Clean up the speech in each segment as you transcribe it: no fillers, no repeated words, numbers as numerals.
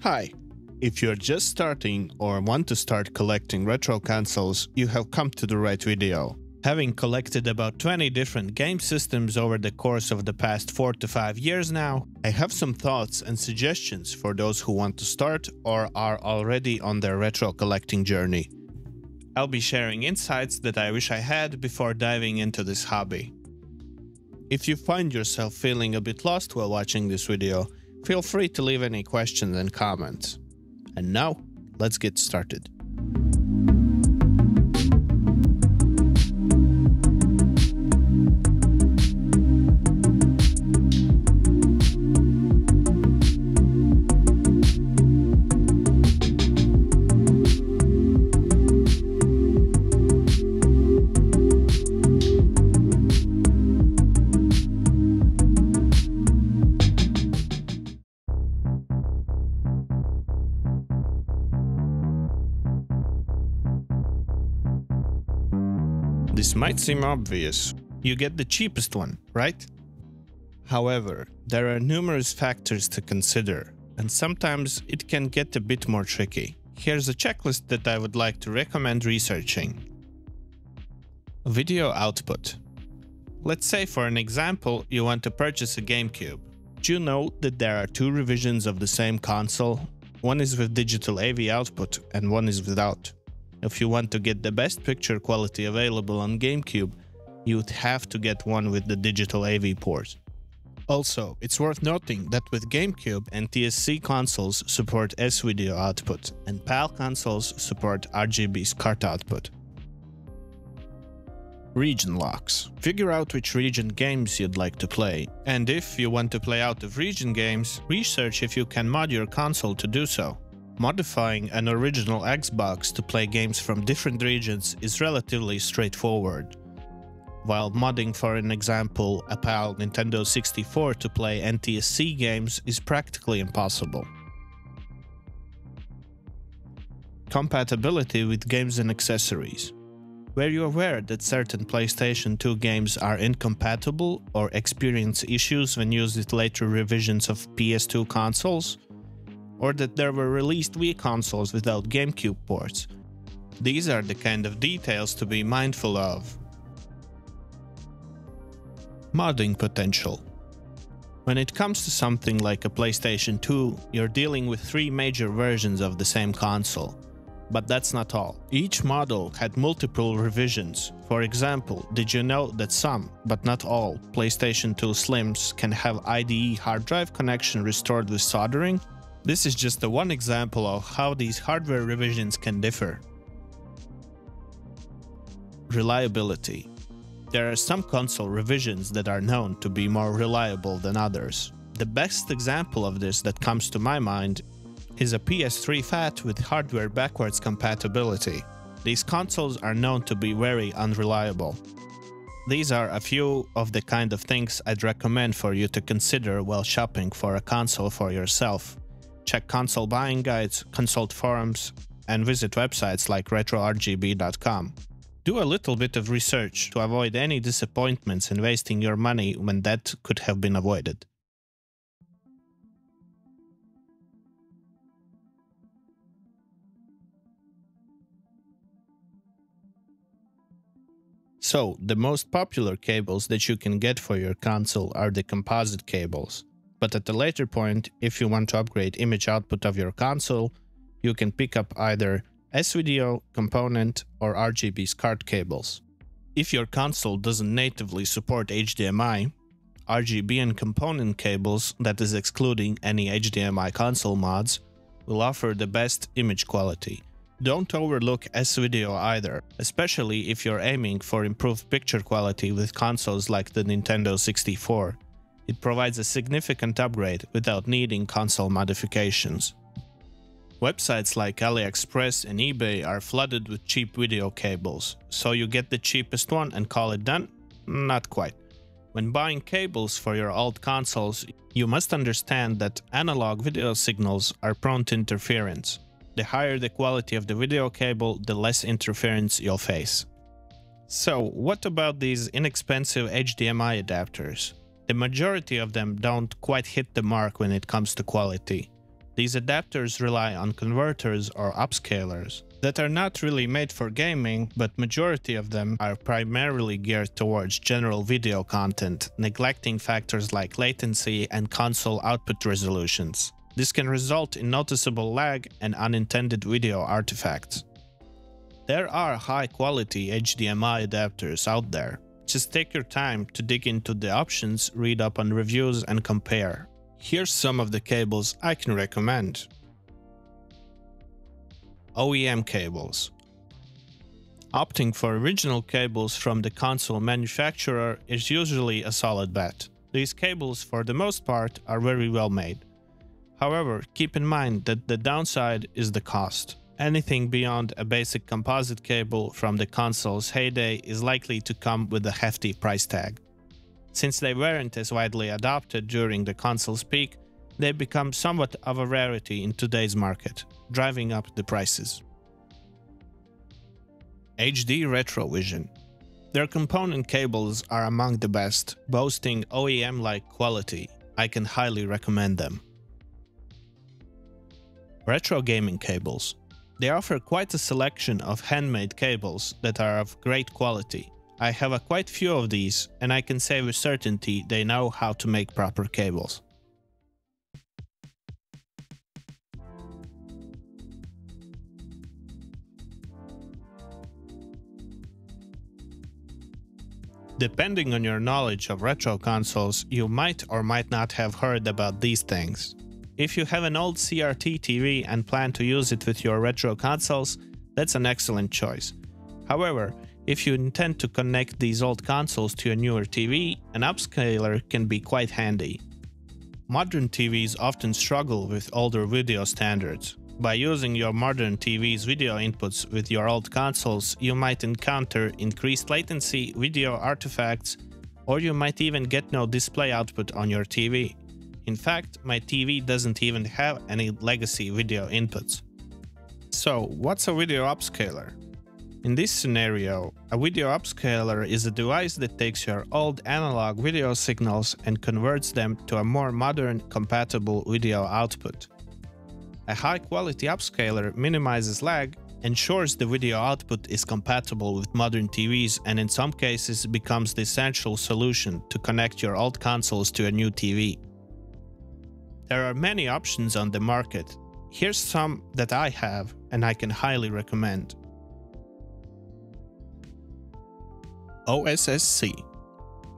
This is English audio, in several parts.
Hi! If you're just starting or want to start collecting retro consoles, you have come to the right video. Having collected about 20 different game systems over the course of the past 4 to 5 years now, I have some thoughts and suggestions for those who want to start or are already on their retro collecting journey. I'll be sharing insights that I wish I had before diving into this hobby. If you find yourself feeling a bit lost while watching this video, feel free to leave any questions and comments. And now, let's get started. This might seem obvious. You get the cheapest one, right? However, there are numerous factors to consider, and sometimes it can get a bit more tricky. Here's a checklist that I would like to recommend researching. Video output. Let's say, for an example, you want to purchase a GameCube. Do you know that there are two revisions of the same console? One is with digital AV output and one is without. If you want to get the best picture quality available on GameCube, you'd have to get one with the digital AV port. Also, it's worth noting that with GameCube, NTSC consoles support S-Video output, and PAL consoles support RGB SCART output. Region locks. Figure out which region games you'd like to play, and if you want to play out of region games, research if you can mod your console to do so. Modifying an original Xbox to play games from different regions is relatively straightforward, while modding, for an example, a PAL Nintendo 64 to play NTSC games is practically impossible. Compatibility with games and accessories. Were you aware that certain PlayStation 2 games are incompatible or experience issues when used with later revisions of PS2 consoles? Or that there were released Wii consoles without GameCube ports? These are the kind of details to be mindful of. Modding potential. When it comes to something like a PlayStation 2, you're dealing with three major versions of the same console. But that's not all. Each model had multiple revisions. For example, did you know that some, but not all, PlayStation 2 Slims can have IDE hard drive connection restored with soldering? This is just one example of how these hardware revisions can differ. Reliability. There are some console revisions that are known to be more reliable than others. The best example of this that comes to my mind is a PS3 FAT with hardware backwards compatibility. These consoles are known to be very unreliable. These are a few of the kind of things I'd recommend for you to consider while shopping for a console for yourself. Check console buying guides, consult forums, and visit websites like RetroRGB.com. Do a little bit of research to avoid any disappointments and wasting your money when that could have been avoided. So, the most popular cables that you can get for your console are the composite cables. But at a later point, if you want to upgrade image output of your console, you can pick up either S-Video, component, or RGB SCART cables. If your console doesn't natively support HDMI, RGB and component cables, that is excluding any HDMI console mods, will offer the best image quality. Don't overlook S-Video either, especially if you're aiming for improved picture quality with consoles like the Nintendo 64. It provides a significant upgrade without needing console modifications. Websites like AliExpress and eBay are flooded with cheap video cables, so you get the cheapest one and call it done? Not quite. When buying cables for your old consoles, you must understand that analog video signals are prone to interference. The higher the quality of the video cable, the less interference you'll face. So, what about these inexpensive HDMI adapters? The majority of them don't quite hit the mark when it comes to quality. These adapters rely on converters or upscalers that are not really made for gaming, but majority of them are primarily geared towards general video content, neglecting factors like latency and console output resolutions. This can result in noticeable lag and unintended video artifacts. There are high-quality HDMI adapters out there. Just take your time to dig into the options, read up on reviews and compare. Here's some of the cables I can recommend. OEM cables. Opting for original cables from the console manufacturer is usually a solid bet. These cables, for the most part, are very well made. However, keep in mind that the downside is the cost. Anything beyond a basic composite cable from the console's heyday is likely to come with a hefty price tag. Since they weren't as widely adopted during the console's peak, they become somewhat of a rarity in today's market, driving up the prices. HD Retrovision. Their component cables are among the best, boasting OEM-like quality. I can highly recommend them. Retro gaming cables. They offer quite a selection of handmade cables that are of great quality. I have quite few of these, and I can say with certainty they know how to make proper cables. Depending on your knowledge of retro consoles, you might or might not have heard about these things. If you have an old CRT TV and plan to use it with your retro consoles, that's an excellent choice. However, if you intend to connect these old consoles to a newer TV, an upscaler can be quite handy. Modern TVs often struggle with older video standards. By using your modern TV's video inputs with your old consoles, you might encounter increased latency, video artifacts, or you might even get no display output on your TV. In fact, my TV doesn't even have any legacy video inputs. So, what's a video upscaler? In this scenario, a video upscaler is a device that takes your old analog video signals and converts them to a more modern, compatible video output. A high-quality upscaler minimizes lag, ensures the video output is compatible with modern TVs, and in some cases becomes the essential solution to connect your old consoles to a new TV. There are many options on the market. Here's some that I have and I can highly recommend. OSSC.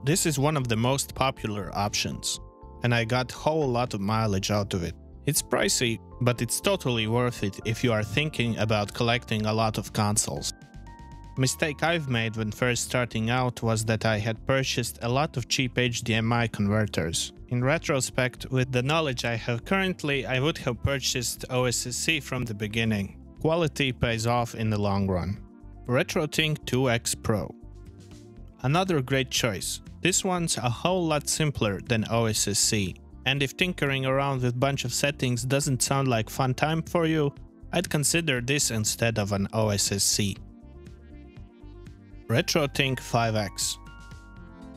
This is one of the most popular options, and I got a whole lot of mileage out of it. It's pricey, but it's totally worth it if you are thinking about collecting a lot of consoles. Mistake I've made when first starting out was that I had purchased a lot of cheap HDMI converters. In retrospect, with the knowledge I have currently, I would have purchased OSSC from the beginning. Quality pays off in the long run. RetroTink 2x Pro. Another great choice. This one's a whole lot simpler than OSSC. And if tinkering around with a bunch of settings doesn't sound like fun time for you, I'd consider this instead of an OSSC. RetroTink 5X.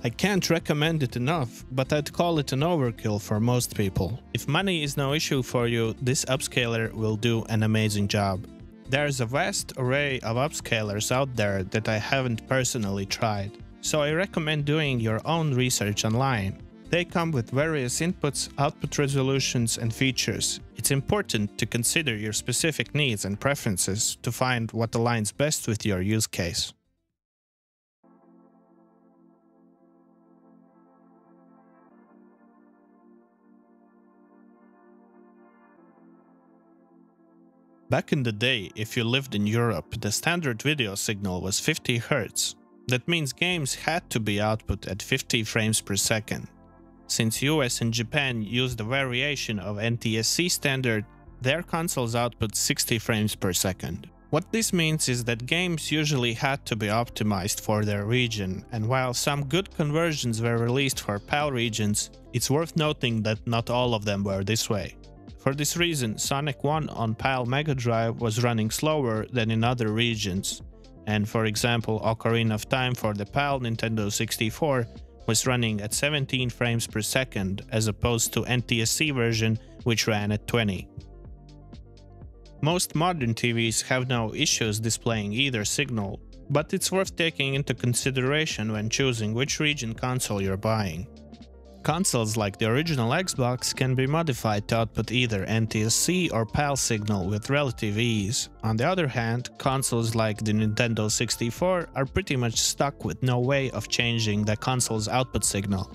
I can't recommend it enough, but I'd call it an overkill for most people. If money is no issue for you, this upscaler will do an amazing job. There's a vast array of upscalers out there that I haven't personally tried, so I recommend doing your own research online. They come with various inputs, output resolutions, and features. It's important to consider your specific needs and preferences to find what aligns best with your use case. Back in the day, if you lived in Europe, the standard video signal was 50 Hz. That means games had to be output at 50 frames per second. Since US and Japan used a variation of NTSC standard, their consoles output 60 frames per second. What this means is that games usually had to be optimized for their region, and while some good conversions were released for PAL regions, it's worth noting that not all of them were this way. For this reason, Sonic 1 on PAL Mega Drive was running slower than in other regions, and for example, Ocarina of Time for the PAL Nintendo 64 was running at 17 frames per second as opposed to NTSC version, which ran at 20. Most modern TVs have no issues displaying either signal, but it's worth taking into consideration when choosing which region console you're buying. Consoles like the original Xbox can be modified to output either NTSC or PAL signal with relative ease. On the other hand, consoles like the Nintendo 64 are pretty much stuck with no way of changing the console's output signal.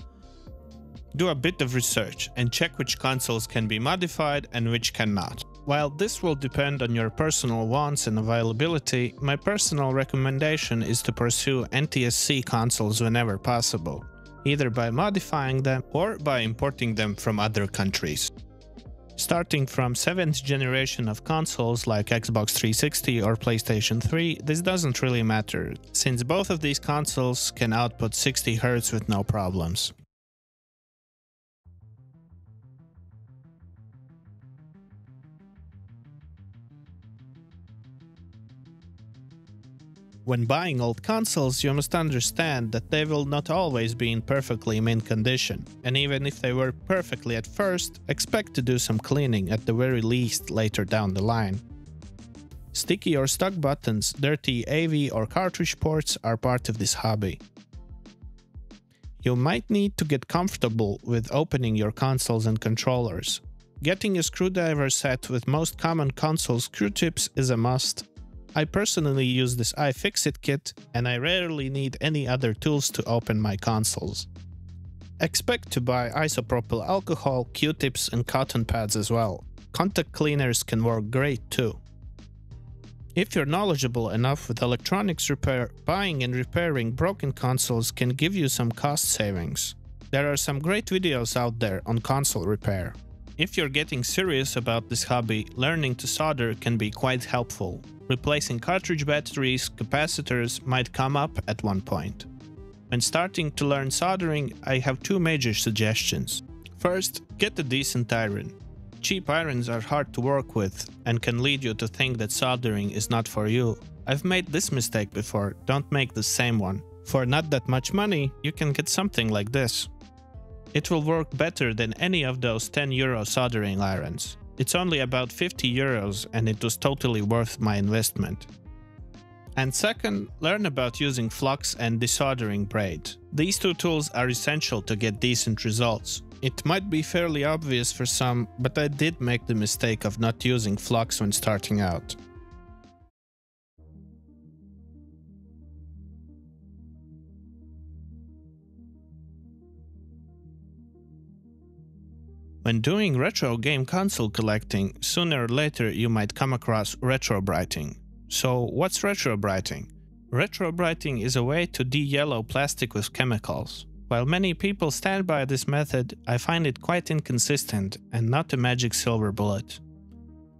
Do a bit of research and check which consoles can be modified and which cannot. While this will depend on your personal wants and availability, my personal recommendation is to pursue NTSC consoles whenever possible, either by modifying them or by importing them from other countries. Starting from 7th generation of consoles like Xbox 360 or PlayStation 3, this doesn't really matter, since both of these consoles can output 60 Hz with no problems. When buying old consoles, you must understand that they will not always be in perfectly mint condition, and even if they were perfectly at first, expect to do some cleaning at the very least later down the line. Sticky or stuck buttons, dirty AV or cartridge ports are part of this hobby. You might need to get comfortable with opening your consoles and controllers. Getting a screwdriver set with most common console screw tips is a must. I personally use this iFixit kit, and I rarely need any other tools to open my consoles. Expect to buy isopropyl alcohol, Q-tips and cotton pads as well. Contact cleaners can work great too. If you're knowledgeable enough with electronics repair, buying and repairing broken consoles can give you some cost savings. There are some great videos out there on console repair. If you're getting serious about this hobby, learning to solder can be quite helpful. Replacing cartridge batteries, capacitors might come up at one point. When starting to learn soldering, I have two major suggestions. First, get a decent iron. Cheap irons are hard to work with and can lead you to think that soldering is not for you. I've made this mistake before, don't make the same one. For not that much money, you can get something like this. It will work better than any of those 10 € soldering irons. It's only about 50 € and it was totally worth my investment. And second, learn about using flux and desoldering braid. These two tools are essential to get decent results. It might be fairly obvious for some, but I did make the mistake of not using flux when starting out. When doing retro game console collecting, sooner or later you might come across retrobriting. So what's retrobriting? Retrobriting is a way to de-yellow plastic with chemicals. While many people stand by this method, I find it quite inconsistent and not a magic silver bullet.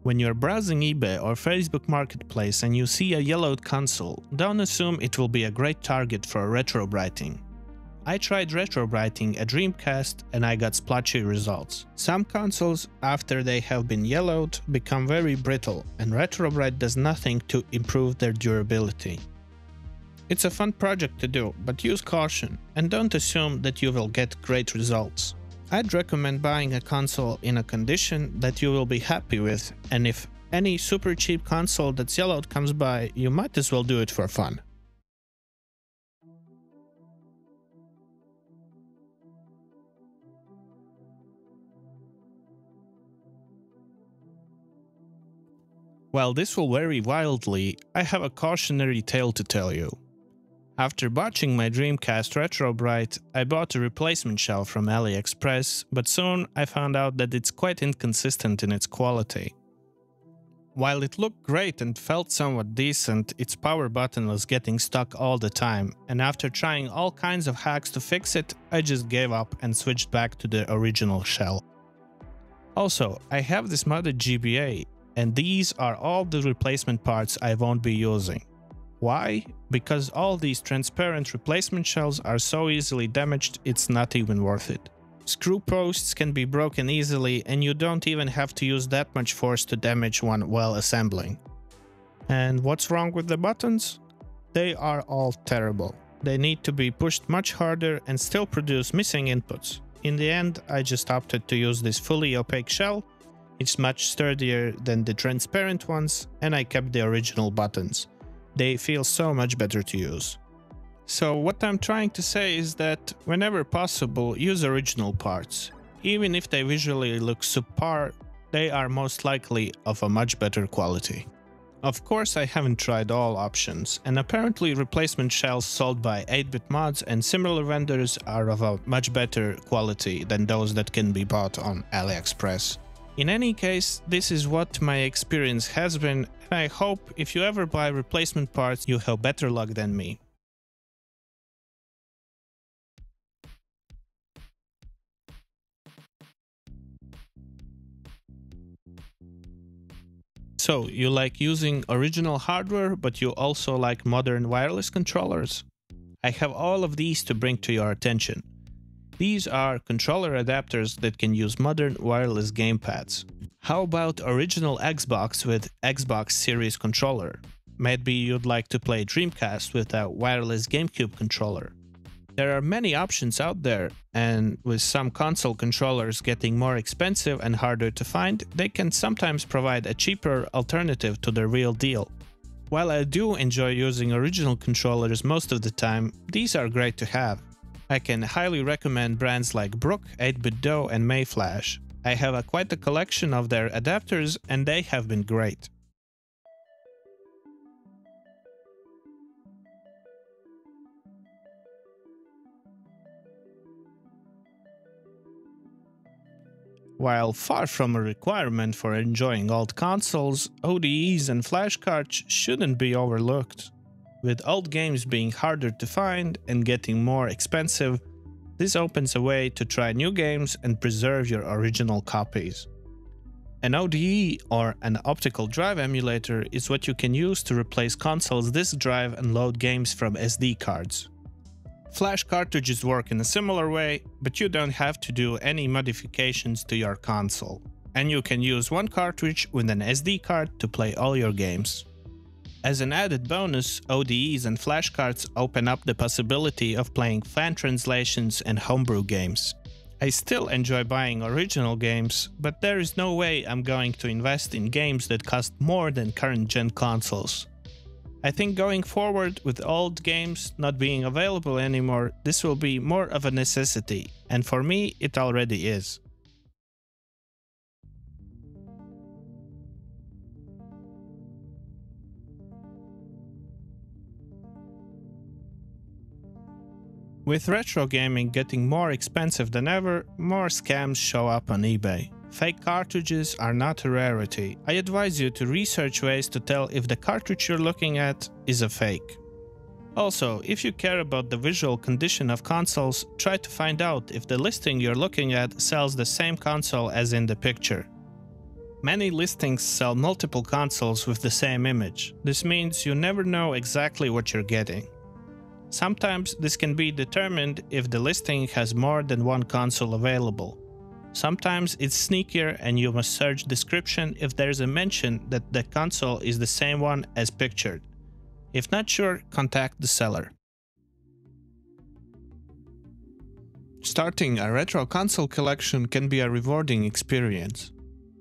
When you're browsing eBay or Facebook Marketplace and you see a yellowed console, don't assume it will be a great target for retrobriting. I tried retrobriting a Dreamcast and I got splotchy results. Some consoles, after they have been yellowed, become very brittle, and retrobrite does nothing to improve their durability. It's a fun project to do, but use caution and don't assume that you will get great results. I'd recommend buying a console in a condition that you will be happy with, and if any super cheap console that's yellowed comes by, you might as well do it for fun. While this will vary wildly, I have a cautionary tale to tell you. After botching my Dreamcast Retrobrite, I bought a replacement shell from AliExpress, but soon I found out that it's quite inconsistent in its quality. While it looked great and felt somewhat decent, its power button was getting stuck all the time, and after trying all kinds of hacks to fix it, I just gave up and switched back to the original shell. Also, I have this modded GBA, and these are all the replacement parts I won't be using. Why? Because all these transparent replacement shells are so easily damaged, it's not even worth it. Screw posts can be broken easily, and you don't even have to use that much force to damage one while assembling. And what's wrong with the buttons? They are all terrible. They need to be pushed much harder and still produce missing inputs. In the end, I just opted to use this fully opaque shell It's much sturdier than the transparent ones, and I kept the original buttons. They feel so much better to use. So what I'm trying to say is that whenever possible, use original parts. Even if they visually look subpar, they are most likely of a much better quality. Of course, I haven't tried all options, and apparently replacement shells sold by 8bitmods and similar vendors are of a much better quality than those that can be bought on AliExpress. In any case, this is what my experience has been, and I hope if you ever buy replacement parts, you have better luck than me. So, you like using original hardware, but you also like modern wireless controllers? I have all of these to bring to your attention. These are controller adapters that can use modern wireless gamepads. How about original Xbox with Xbox Series controller? Maybe you'd like to play Dreamcast with a wireless GameCube controller. There are many options out there, and with some console controllers getting more expensive and harder to find, they can sometimes provide a cheaper alternative to the real deal. While I do enjoy using original controllers most of the time, these are great to have. I can highly recommend brands like Brook, 8bitdo and Mayflash. I have quite a collection of their adapters and they have been great. While far from a requirement for enjoying old consoles, ODEs and flash cards shouldn't be overlooked. With old games being harder to find and getting more expensive, this opens a way to try new games and preserve your original copies. An ODE or an optical drive emulator is what you can use to replace consoles' disk drive and load games from SD cards. Flash cartridges work in a similar way, but you don't have to do any modifications to your console. And you can use one cartridge with an SD card to play all your games. As an added bonus, ODEs and flash cards open up the possibility of playing fan translations and homebrew games. I still enjoy buying original games, but there is no way I'm going to invest in games that cost more than current-gen consoles. I think going forward, with old games not being available anymore, this will be more of a necessity, and for me, it already is. With retro gaming getting more expensive than ever, more scams show up on eBay. Fake cartridges are not a rarity. I advise you to research ways to tell if the cartridge you're looking at is a fake. Also, if you care about the visual condition of consoles, try to find out if the listing you're looking at sells the same console as in the picture. Many listings sell multiple consoles with the same image. This means you never know exactly what you're getting. Sometimes this can be determined if the listing has more than one console available. Sometimes it's sneakier and you must search description if there's a mention that the console is the same one as pictured. If not sure, contact the seller. Starting a retro console collection can be a rewarding experience.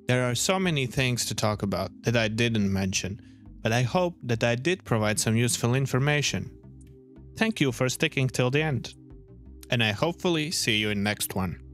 There are so many things to talk about that I didn't mention, but I hope that I did provide some useful information. Thank you for sticking till the end, and I hopefully see you in next one.